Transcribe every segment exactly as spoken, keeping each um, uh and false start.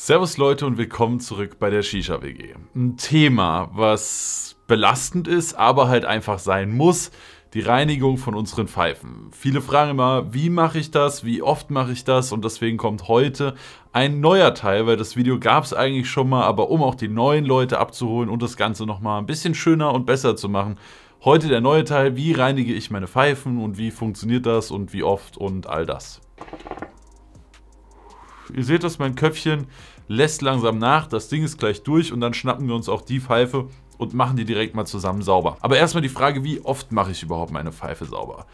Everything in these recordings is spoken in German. Servus Leute und willkommen zurück bei der Shisha W G. Ein Thema, was belastend ist, aber halt einfach sein muss, die Reinigung von unseren Pfeifen. Viele fragen immer, wie mache ich das, wie oft mache ich das, und deswegen kommt heute ein neuer Teil, weil das Video gab es eigentlich schon mal, aber um auch die neuen Leute abzuholen und das Ganze nochmal ein bisschen schöner und besser zu machen, heute der neue Teil, wie reinige ich meine Pfeifen und wie funktioniert das und wie oft und all das. Ihr seht das, mein Köpfchen lässt langsam nach, das Ding ist gleich durch und dann schnappen wir uns auch die Pfeife und machen die direkt mal zusammen sauber. Aber erstmal die Frage, wie oft mache ich überhaupt meine Pfeife sauber?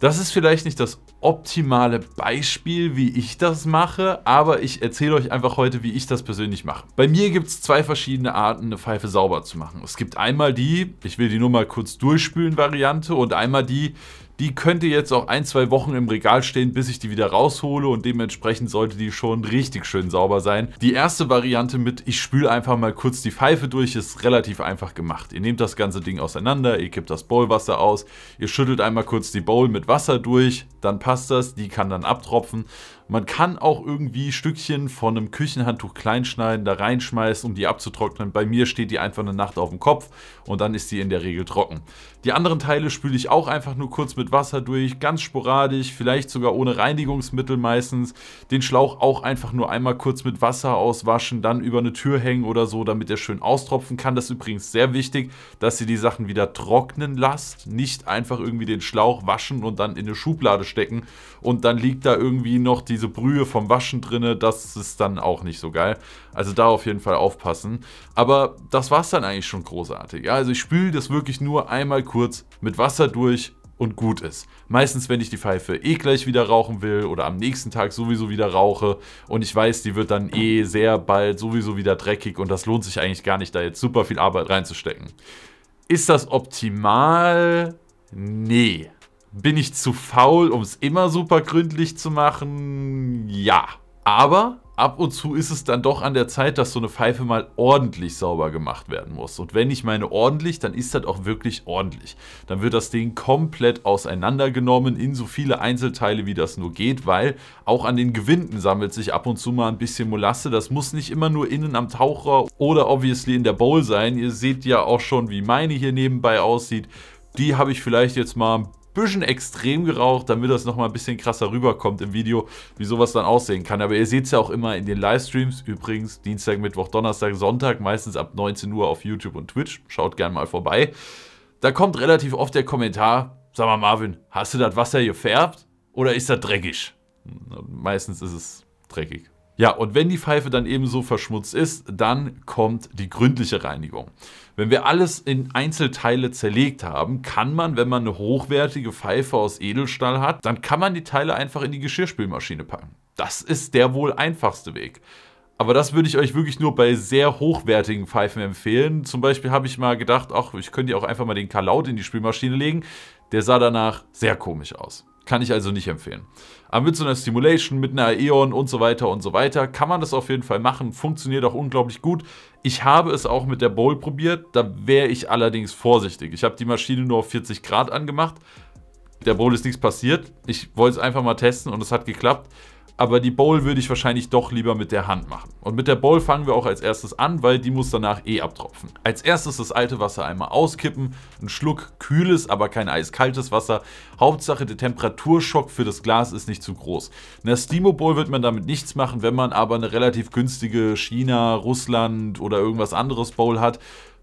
Das ist vielleicht nicht das optimale Beispiel, wie ich das mache, aber ich erzähle euch einfach heute, wie ich das persönlich mache. Bei mir gibt es zwei verschiedene Arten, eine Pfeife sauber zu machen. Es gibt einmal die, ich will die nur mal kurz durchspülen Variante, und einmal die, die könnte jetzt auch ein, zwei Wochen im Regal stehen, bis ich die wieder raushole, und dementsprechend sollte die schon richtig schön sauber sein. Die erste Variante mit, ich spüle einfach mal kurz die Pfeife durch, ist relativ einfach gemacht. Ihr nehmt das ganze Ding auseinander, ihr kippt das Bowlwasser aus, ihr schüttelt einmal kurz die Bowl mit Wasser durch, dann passt das, die kann dann abtropfen. Man kann auch irgendwie Stückchen von einem Küchenhandtuch kleinschneiden, da reinschmeißen, um die abzutrocknen. Bei mir steht die einfach eine Nacht auf dem Kopf und dann ist die in der Regel trocken. Die anderen Teile spüle ich auch einfach nur kurz mit Wasser durch, ganz sporadisch, vielleicht sogar ohne Reinigungsmittel meistens. Den Schlauch auch einfach nur einmal kurz mit Wasser auswaschen, dann über eine Tür hängen oder so, damit er schön austropfen kann. Das ist übrigens sehr wichtig, dass ihr die Sachen wieder trocknen lasst, nicht einfach irgendwie den Schlauch waschen und dann in eine Schublade stecken und dann liegt da irgendwie noch die diese Brühe vom Waschen drinne, das ist dann auch nicht so geil. Also da auf jeden Fall aufpassen. Aber das war es dann eigentlich schon großartig. Ja, also ich spüle das wirklich nur einmal kurz mit Wasser durch und gut ist. Meistens, wenn ich die Pfeife eh gleich wieder rauchen will oder am nächsten Tag sowieso wieder rauche und ich weiß, die wird dann eh sehr bald sowieso wieder dreckig und das lohnt sich eigentlich gar nicht, da jetzt super viel Arbeit reinzustecken. Ist das optimal? Nee. Bin ich zu faul, um es immer super gründlich zu machen? Ja. Aber ab und zu ist es dann doch an der Zeit, dass so eine Pfeife mal ordentlich sauber gemacht werden muss. Und wenn ich meine ordentlich, dann ist das auch wirklich ordentlich. Dann wird das Ding komplett auseinandergenommen in so viele Einzelteile, wie das nur geht, weil auch an den Gewinden sammelt sich ab und zu mal ein bisschen Molasse. Das muss nicht immer nur innen am Taucher oder obviously in der Bowl sein. Ihr seht ja auch schon, wie meine hier nebenbei aussieht. Die habe ich vielleicht jetzt mal ein bisschen extrem geraucht, damit das nochmal ein bisschen krasser rüberkommt im Video, wie sowas dann aussehen kann. Aber ihr seht es ja auch immer in den Livestreams, übrigens Dienstag, Mittwoch, Donnerstag, Sonntag, meistens ab neunzehn Uhr auf YouTube und Twitch. Schaut gerne mal vorbei. Da kommt relativ oft der Kommentar, sag mal Marvin, hast du das Wasser gefärbt oder ist das dreckig? Meistens ist es dreckig. Ja, und wenn die Pfeife dann eben so verschmutzt ist, dann kommt die gründliche Reinigung. Wenn wir alles in Einzelteile zerlegt haben, kann man, wenn man eine hochwertige Pfeife aus Edelstahl hat, dann kann man die Teile einfach in die Geschirrspülmaschine packen. Das ist der wohl einfachste Weg. Aber das würde ich euch wirklich nur bei sehr hochwertigen Pfeifen empfehlen. Zum Beispiel habe ich mal gedacht, ach, ich könnte ja auch einfach mal den Kaloud in die Spülmaschine legen. Der sah danach sehr komisch aus. Kann ich also nicht empfehlen. Aber mit so einer Steamulation, mit einer Aeon und so weiter und so weiter, kann man das auf jeden Fall machen. Funktioniert auch unglaublich gut. Ich habe es auch mit der Bowl probiert. Da wäre ich allerdings vorsichtig. Ich habe die Maschine nur auf vierzig Grad angemacht. Der Bowl ist nichts passiert. Ich wollte es einfach mal testen und es hat geklappt. Aber die Bowl würde ich wahrscheinlich doch lieber mit der Hand machen. Und mit der Bowl fangen wir auch als erstes an, weil die muss danach eh abtropfen. Als erstes das alte Wasser einmal auskippen, einen Schluck kühles, aber kein eiskaltes Wasser. Hauptsache der Temperaturschock für das Glas ist nicht zu groß. In der Steamo-Bowl wird man damit nichts machen, wenn man aber eine relativ günstige China, Russland oder irgendwas anderes Bowl hat.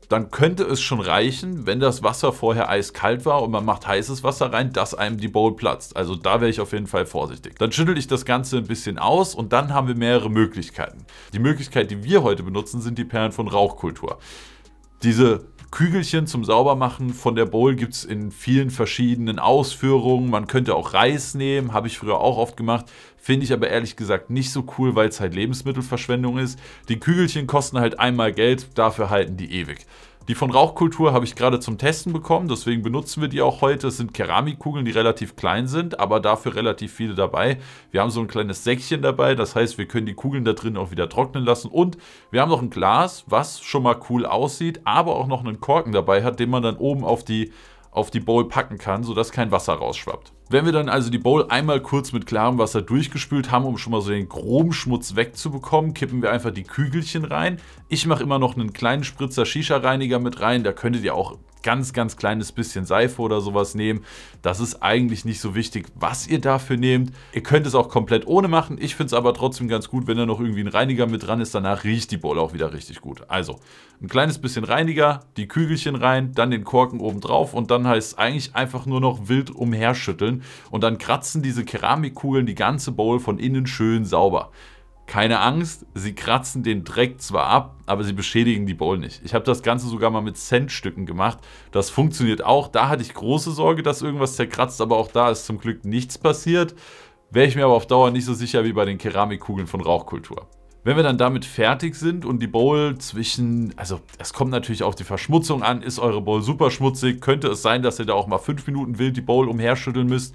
Dann könnte es schon reichen, wenn das Wasser vorher eiskalt war und man macht heißes Wasser rein, dass einem die Bowl platzt. Also da wäre ich auf jeden Fall vorsichtig. Dann schüttel ich das Ganze ein bisschen aus und dann haben wir mehrere Möglichkeiten. Die Möglichkeit, die wir heute benutzen, sind die Perlen von Rauchkultur. Diese Kügelchen zum Saubermachen von der Bowl gibt es in vielen verschiedenen Ausführungen. Man könnte auch Reis nehmen, habe ich früher auch oft gemacht. Finde ich aber ehrlich gesagt nicht so cool, weil es halt Lebensmittelverschwendung ist. Die Kügelchen kosten halt einmal Geld, dafür halten die ewig. Die von Rauchkultur habe ich gerade zum Testen bekommen, deswegen benutzen wir die auch heute. Es sind Keramikkugeln, die relativ klein sind, aber dafür relativ viele dabei. Wir haben so ein kleines Säckchen dabei, das heißt, wir können die Kugeln da drin auch wieder trocknen lassen. Und wir haben noch ein Glas, was schon mal cool aussieht, aber auch noch einen Korken dabei hat, den man dann oben auf die auf die Bowl packen kann, sodass kein Wasser rausschwappt. Wenn wir dann also die Bowl einmal kurz mit klarem Wasser durchgespült haben, um schon mal so den groben Schmutz wegzubekommen, kippen wir einfach die Kügelchen rein. Ich mache immer noch einen kleinen Spritzer Shisha-Reiniger mit rein, da könntet ihr auch ganz, ganz kleines bisschen Seife oder sowas nehmen. Das ist eigentlich nicht so wichtig, was ihr dafür nehmt. Ihr könnt es auch komplett ohne machen. Ich finde es aber trotzdem ganz gut, wenn da noch irgendwie ein Reiniger mit dran ist. Danach riecht die Bowl auch wieder richtig gut. Also ein kleines bisschen Reiniger, die Kügelchen rein, dann den Korken oben drauf und dann heißt es eigentlich einfach nur noch wild umherschütteln. Und dann kratzen diese Keramikkugeln die ganze Bowl von innen schön sauber. Keine Angst, sie kratzen den Dreck zwar ab, aber sie beschädigen die Bowl nicht. Ich habe das Ganze sogar mal mit Centstücken gemacht. Das funktioniert auch. Da hatte ich große Sorge, dass irgendwas zerkratzt, aber auch da ist zum Glück nichts passiert. Wäre ich mir aber auf Dauer nicht so sicher wie bei den Keramikkugeln von Rauchkultur. Wenn wir dann damit fertig sind und die Bowl zwischen, also es kommt natürlich auf die Verschmutzung an, ist eure Bowl super schmutzig, könnte es sein, dass ihr da auch mal fünf Minuten wild die Bowl umherschütteln müsst.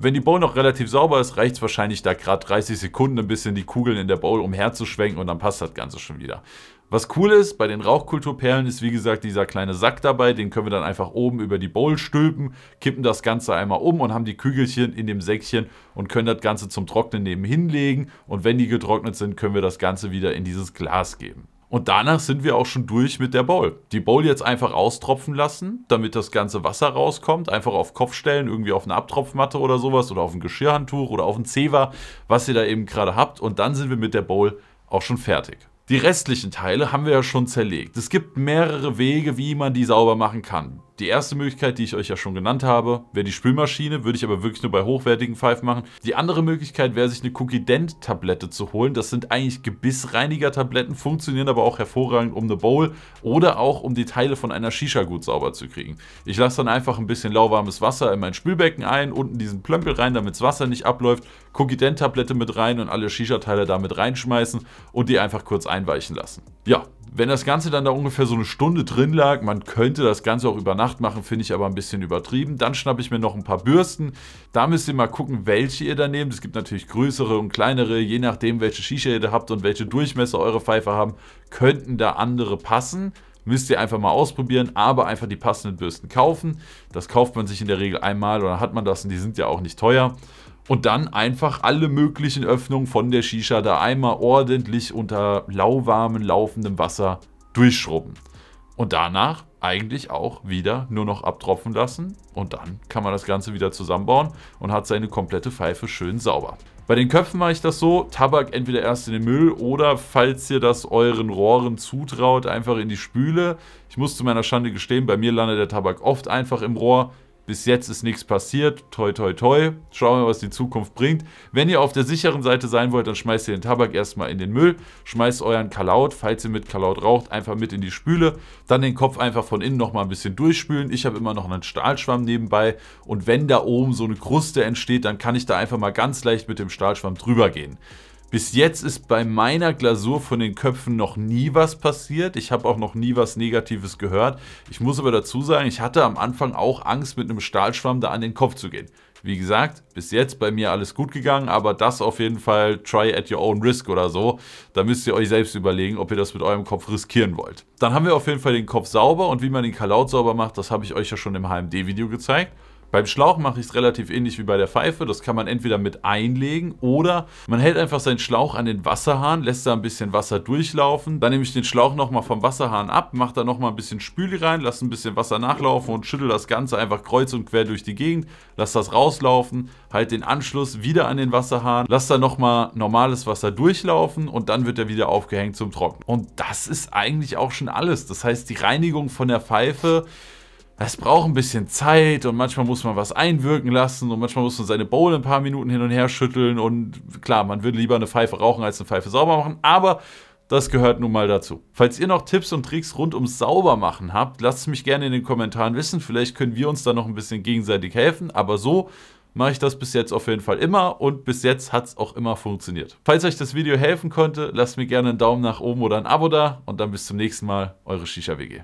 Wenn die Bowl noch relativ sauber ist, reicht es wahrscheinlich da gerade dreißig Sekunden ein bisschen die Kugeln in der Bowl umherzuschwenken und dann passt das Ganze schon wieder. Was cool ist, bei den Rauchkulturperlen ist wie gesagt dieser kleine Sack dabei, den können wir dann einfach oben über die Bowl stülpen, kippen das Ganze einmal um und haben die Kügelchen in dem Säckchen und können das Ganze zum Trocknen nebenhin legen und wenn die getrocknet sind, können wir das Ganze wieder in dieses Glas geben. Und danach sind wir auch schon durch mit der Bowl. Die Bowl jetzt einfach austropfen lassen, damit das ganze Wasser rauskommt. Einfach auf Kopf stellen, irgendwie auf eine Abtropfmatte oder sowas oder auf ein Geschirrhandtuch oder auf ein Zewa, was ihr da eben gerade habt. Und dann sind wir mit der Bowl auch schon fertig. Die restlichen Teile haben wir ja schon zerlegt. Es gibt mehrere Wege, wie man die sauber machen kann. Die erste Möglichkeit, die ich euch ja schon genannt habe, wäre die Spülmaschine, würde ich aber wirklich nur bei hochwertigen Pfeifen machen. Die andere Möglichkeit wäre, sich eine Cookie Dent Tablette zu holen. Das sind eigentlich Gebissreiniger-Tabletten, funktionieren aber auch hervorragend um eine Bowl oder auch um die Teile von einer Shisha gut sauber zu kriegen. Ich lasse dann einfach ein bisschen lauwarmes Wasser in mein Spülbecken ein, unten diesen Plömpel rein, damit das Wasser nicht abläuft, Cookie Dent Tablette mit rein und alle Shisha-Teile damit reinschmeißen und die einfach kurz einweichen lassen. Ja, wenn das Ganze dann da ungefähr so eine Stunde drin lag, man könnte das Ganze auch über Nacht machen, finde ich aber ein bisschen übertrieben. Dann schnappe ich mir noch ein paar Bürsten. Da müsst ihr mal gucken, welche ihr da nehmt. Es gibt natürlich größere und kleinere, je nachdem welche Shisha ihr da habt und welche Durchmesser eure Pfeife haben, könnten da andere passen. Müsst ihr einfach mal ausprobieren, aber einfach die passenden Bürsten kaufen. Das kauft man sich in der Regel einmal oder hat man das und die sind ja auch nicht teuer. Und dann einfach alle möglichen Öffnungen von der Shisha da einmal ordentlich unter lauwarmem, laufendem Wasser durchschrubben. Und danach eigentlich auch wieder nur noch abtropfen lassen und dann kann man das Ganze wieder zusammenbauen und hat seine komplette Pfeife schön sauber. Bei den Köpfen mache ich das so, Tabak entweder erst in den Müll oder, falls ihr das euren Rohren zutraut, einfach in die Spüle. Ich muss zu meiner Schande gestehen, bei mir landet der Tabak oft einfach im Rohr. Bis jetzt ist nichts passiert, toi toi toi, schauen wir mal, was die Zukunft bringt. Wenn ihr auf der sicheren Seite sein wollt, dann schmeißt ihr den Tabak erstmal in den Müll, schmeißt euren Kaloud, falls ihr mit Kaloud raucht, einfach mit in die Spüle, dann den Kopf einfach von innen nochmal ein bisschen durchspülen. Ich habe immer noch einen Stahlschwamm nebenbei und wenn da oben so eine Kruste entsteht, dann kann ich da einfach mal ganz leicht mit dem Stahlschwamm drüber gehen. Bis jetzt ist bei meiner Glasur von den Köpfen noch nie was passiert. Ich habe auch noch nie was Negatives gehört. Ich muss aber dazu sagen, ich hatte am Anfang auch Angst, mit einem Stahlschwamm da an den Kopf zu gehen. Wie gesagt, bis jetzt bei mir alles gut gegangen, aber das auf jeden Fall try at your own risk oder so. Da müsst ihr euch selbst überlegen, ob ihr das mit eurem Kopf riskieren wollt. Dann haben wir auf jeden Fall den Kopf sauber und wie man den Kaloud sauber macht, das habe ich euch ja schon im H M D-Video gezeigt. Beim Schlauch mache ich es relativ ähnlich wie bei der Pfeife, das kann man entweder mit einlegen oder man hält einfach seinen Schlauch an den Wasserhahn, lässt da ein bisschen Wasser durchlaufen, dann nehme ich den Schlauch nochmal vom Wasserhahn ab, mache da nochmal ein bisschen Spüli rein, lasse ein bisschen Wasser nachlaufen und schüttel das Ganze einfach kreuz und quer durch die Gegend, lasse das rauslaufen, halt den Anschluss wieder an den Wasserhahn, lasse da nochmal normales Wasser durchlaufen und dann wird er wieder aufgehängt zum Trocknen. Und das ist eigentlich auch schon alles, das heißt die Reinigung von der Pfeife, es braucht ein bisschen Zeit und manchmal muss man was einwirken lassen und manchmal muss man seine Bowl ein paar Minuten hin und her schütteln und klar, man würde lieber eine Pfeife rauchen als eine Pfeife sauber machen, aber das gehört nun mal dazu. Falls ihr noch Tipps und Tricks rund ums Saubermachen habt, lasst es mich gerne in den Kommentaren wissen, vielleicht können wir uns da noch ein bisschen gegenseitig helfen, aber so mache ich das bis jetzt auf jeden Fall immer und bis jetzt hat es auch immer funktioniert. Falls euch das Video helfen konnte, lasst mir gerne einen Daumen nach oben oder ein Abo da und dann bis zum nächsten Mal, eure Shisha W G.